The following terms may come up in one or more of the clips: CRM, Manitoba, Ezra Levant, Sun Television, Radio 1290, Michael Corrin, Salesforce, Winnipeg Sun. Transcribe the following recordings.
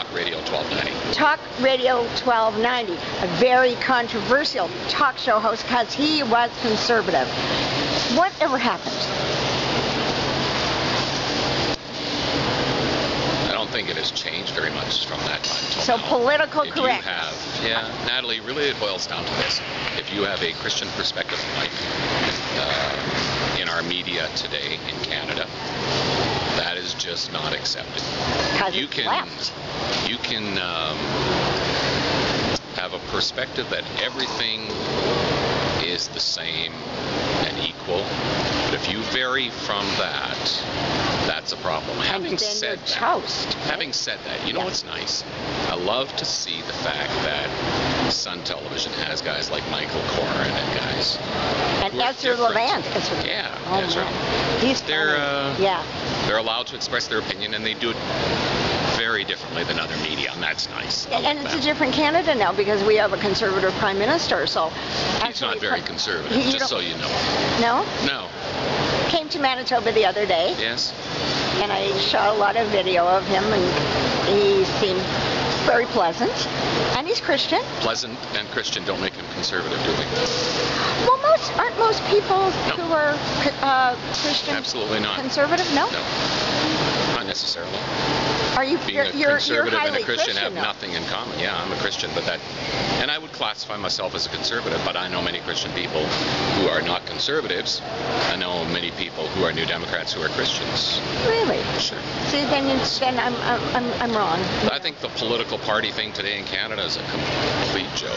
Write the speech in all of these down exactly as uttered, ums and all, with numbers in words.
Talk Radio twelve ninety. Talk Radio twelve ninety, a very controversial talk show host because he was conservative. Whatever happened? I don't think it has changed very much from that time till now. So political correct. You have, yeah, Natalie, really it boils down to this. If you have a Christian perspective in life, uh, in our media today in Canada, that is just not accepted. You can, you can um, have a perspective that everything is the same and equal, but if you vary from that, that's a problem. Having said that, toast, right? having said that, you know what's nice? I love to see the fact that Sun Television has guys like Michael Corrin and guys and Ezra Levant. Yeah, oh, Ezra. He's they're uh, yeah. They're allowed to express their opinion, and they do it very differently than other media, and that's nice. And, and it's that. a different Canada now because we have a conservative prime minister, so... He's not very conservative, he, just so you know. No? No. Came to Manitoba the other day. Yes. And I shot a lot of video of him, and he seemed very pleasant. And he's Christian. Pleasant and Christian don't make him conservative, do they? Well, most, aren't most people no. who are uh, Christian Absolutely not. conservative? No? No. Not necessarily. Are you being you're, a conservative you're, you're and a Christian, Christian have though. nothing in common? Yeah, I'm a Christian, but that, and I would classify myself as a conservative, but I know many Christian people who are not conservatives. I know many people who are New Democrats who are Christians. Really? Sure. See, then, you, then I'm, I'm, I'm wrong. But I think the political party thing today in Canada is a complete joke.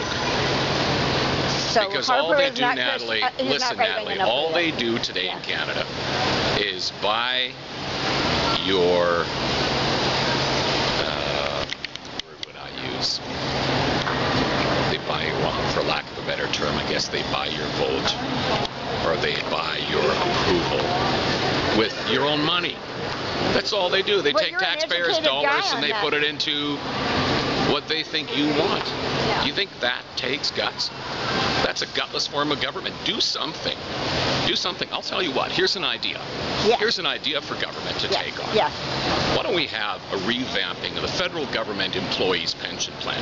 So because Harper all they do, Natalie, uh, listen, Natalie, all they do today yeah. in Canada is buy your... They buy, well, for lack of a better term, I guess they buy your vote, or they buy your approval with your own money. That's all they do. They well, take taxpayers' dollars and they that. put it into what they think you want. Yeah. You think that takes guts? That's a gutless form of government. Do something. Do something. I'll tell you what. Here's an idea. Yeah. Here's an idea for government to yeah. take on. Yeah. Why don't we have a revamping of the federal government employees' pension plan?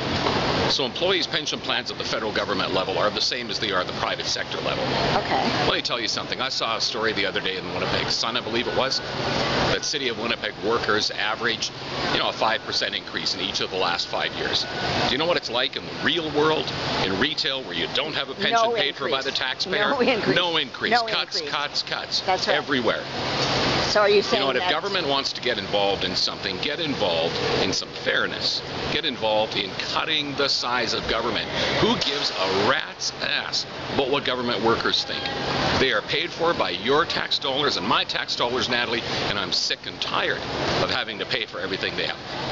So employees' pension plans at the federal government level are the same as they are at the private sector level. Okay. Let me tell you something. I saw a story the other day in the Winnipeg Sun, I believe it was, that City of Winnipeg workers average, you know, a five percent increase in each of the last five years. Do you know what it's like in the real world, in retail, where you don't have a pension no paid increase. for by the taxpayer? No increase. No increase. No cuts, increase. cuts, cuts, cuts. That's right. Everywhere. So are you saying you know what, if government wants to get involved in something, get involved in some fairness. Get involved in cutting the size of government. Who gives a rat's ass about what government workers think? They are paid for by your tax dollars and my tax dollars, Natalie, and I'm sick and tired of having to pay for everything they have.